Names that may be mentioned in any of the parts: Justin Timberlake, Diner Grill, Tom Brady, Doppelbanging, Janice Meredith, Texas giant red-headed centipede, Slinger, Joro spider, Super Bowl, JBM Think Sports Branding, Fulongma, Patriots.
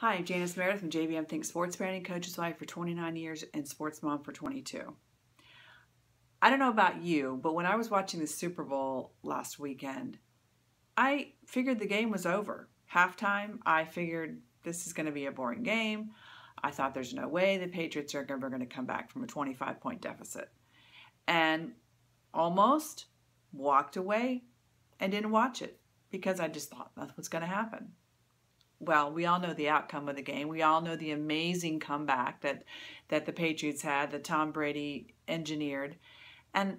Hi, I'm Janice Meredith. I'm JBM Think Sports Branding, coach's wife for 29 years and sports mom for 22. I don't know about you, but when I was watching the Super Bowl last weekend, I figured the game was over. Halftime, I figured this is going to be a boring game. I thought there's no way the Patriots are ever going to come back from a 25-point deficit. And almost walked away and didn't watch it because I just thought that's what's going to happen. Well, we all know the outcome of the game. We all know the amazing comeback that the Patriots had, that Tom Brady engineered. And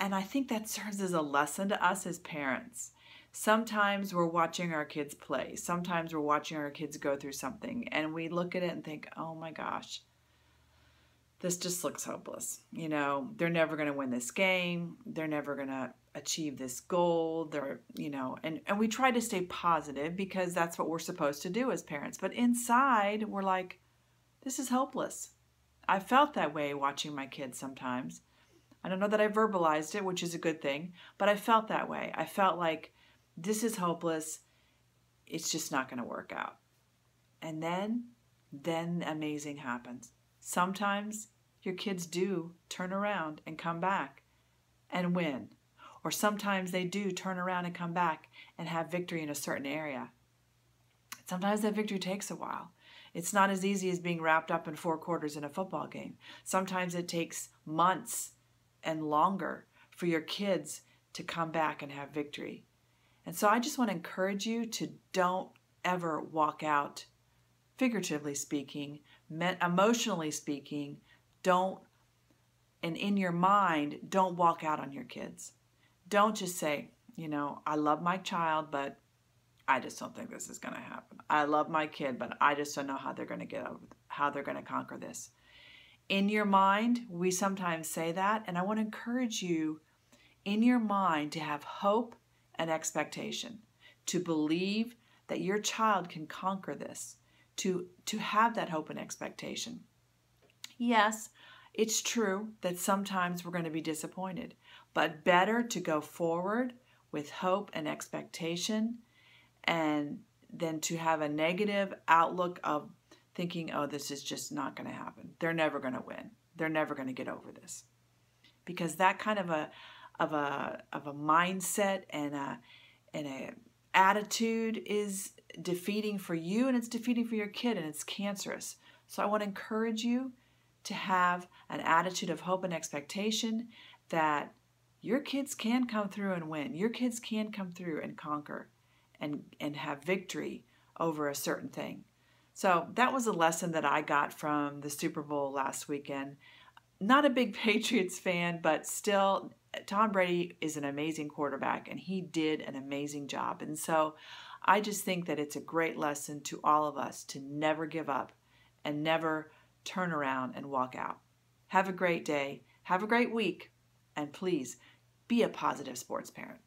I think that serves as a lesson to us as parents. Sometimes we're watching our kids play. Sometimes we're watching our kids go through something. And we look at it and think, oh my gosh, this just looks hopeless. You know, they're never going to win this game. They're never going to achieve this goal. They're, you know, and we try to stay positive because that's what we're supposed to do as parents. But inside, we're like, this is hopeless. I felt that way watching my kids sometimes. I don't know that I verbalized it, which is a good thing, but I felt that way. I felt like this is hopeless. It's just not going to work out. And then amazing happens. Sometimes your kids do turn around and come back and win. Or sometimes they do turn around and come back and have victory in a certain area. Sometimes that victory takes a while. It's not as easy as being wrapped up in 4 quarters in a football game. Sometimes it takes months and longer for your kids to come back and have victory. And so I just want to encourage you to don't ever walk out, figuratively speaking, emotionally speaking, and in your mind, don't walk out on your kids. Don't just say, you know, I love my child, but I just don't think this is going to happen. I love my kid, but I just don't know how they're going to how they're going to conquer this. In your mind, we sometimes say that, and I want to encourage you in your mind to have hope and expectation, to believe that your child can conquer this, to have that hope and expectation. Yes, it's true that sometimes we're going to be disappointed, but better to go forward with hope and expectation and than to have a negative outlook of thinking, oh, this is just not going to happen. They're never going to win. They're never going to get over this. Because that kind of a mindset and an attitude is defeating for you, and it's defeating for your kid, and it's cancerous. So I want to encourage you to have an attitude of hope and expectation that your kids can come through and win. Your kids can come through and conquer and have victory over a certain thing. So that was a lesson that I got from the Super Bowl last weekend. Not a big Patriots fan, but still, Tom Brady is an amazing quarterback, and he did an amazing job. And so I just think that it's a great lesson to all of us to never give up and never turn around and walk out. Have a great day. Have a great week. And please, be a positive sports parent.